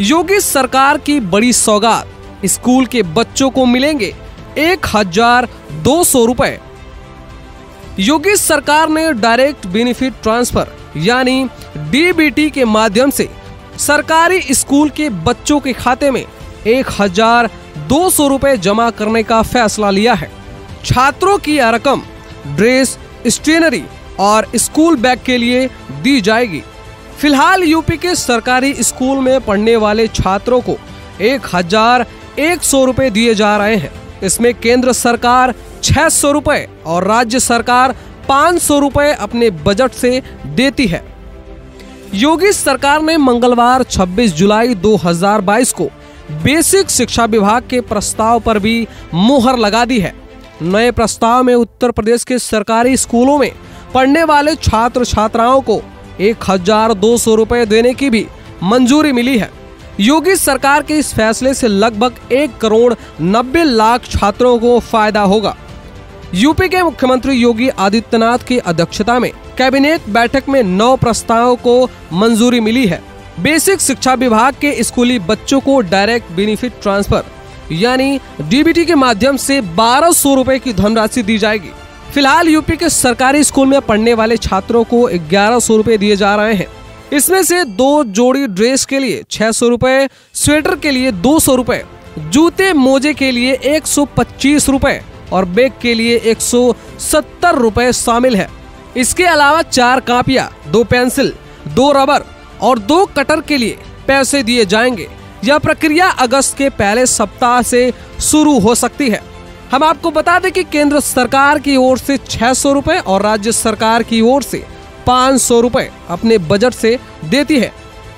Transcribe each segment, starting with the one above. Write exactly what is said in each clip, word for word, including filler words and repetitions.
योगी सरकार की बड़ी सौगात, स्कूल के बच्चों को मिलेंगे एक हजार दो सौ रुपए। योगी सरकार ने डायरेक्ट बेनिफिट ट्रांसफर यानी डीबीटी के माध्यम से सरकारी स्कूल के बच्चों के खाते में एक हजार दो सौ रुपए जमा करने का फैसला लिया है। छात्रों की यह रकम ड्रेस, स्टेशनरी और स्कूल बैग के लिए दी जाएगी। फिलहाल यूपी के सरकारी स्कूल में पढ़ने वाले छात्रों को एक हजार एक सौ रुपए दिए जा रहे हैं। इसमें केंद्र सरकार छह सौ रुपए और राज्य सरकार पाँच सौ रुपए अपने बजट से देती है। योगी सरकार ने मंगलवार छब्बीस जुलाई दो हजार बाईस को बेसिक शिक्षा विभाग के प्रस्ताव पर भी मुहर लगा दी है। नए प्रस्ताव में उत्तर प्रदेश के सरकारी स्कूलों में पढ़ने वाले छात्र छात्राओं को एक हजार दो सौ रुपए देने की भी मंजूरी मिली है। योगी सरकार के इस फैसले से लगभग एक करोड़ नब्बे लाख छात्रों को फायदा होगा। यूपी के मुख्यमंत्री योगी आदित्यनाथ की अध्यक्षता में कैबिनेट बैठक में नौ प्रस्तावों को मंजूरी मिली है। बेसिक शिक्षा विभाग के स्कूली बच्चों को डायरेक्ट बेनिफिट ट्रांसफर यानी डीबीटी के माध्यम से बारह सौ रुपए की धनराशि दी जाएगी। फिलहाल यूपी के सरकारी स्कूल में पढ़ने वाले छात्रों को ग्यारह सौ रुपए दिए जा रहे हैं। इसमें से दो जोड़ी ड्रेस के लिए छह सौ रुपए, स्वेटर के लिए दो सौ रुपए, जूते मोजे के लिए एक सौ पच्चीस रुपए और बैग के लिए एक सौ सत्तर रुपए शामिल है। इसके अलावा चार कापियां, दो पेंसिल, दो रबर और दो कटर के लिए पैसे दिए जाएंगे। यह प्रक्रिया अगस्त के पहले सप्ताह से शुरू हो सकती है। हम आपको बता दें कि केंद्र सरकार की ओर से छह सौ रुपए और राज्य सरकार की ओर से पाँच सौ रुपए अपने बजट से देती है।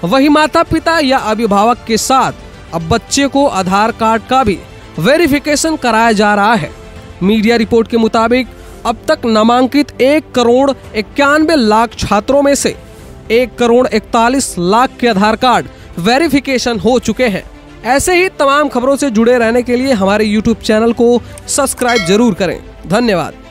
वही माता पिता या अभिभावक के साथ अब बच्चे को आधार कार्ड का भी वेरिफिकेशन कराया जा रहा है। मीडिया रिपोर्ट के मुताबिक अब तक नामांकित एक करोड़ इक्यानवे लाख छात्रों में से एक करोड़ इकतालीस लाख के आधार कार्ड वेरिफिकेशन हो चुके हैं। ऐसे ही तमाम खबरों से जुड़े रहने के लिए हमारे यूट्यूब चैनल को सब्सक्राइब जरूर करें। धन्यवाद।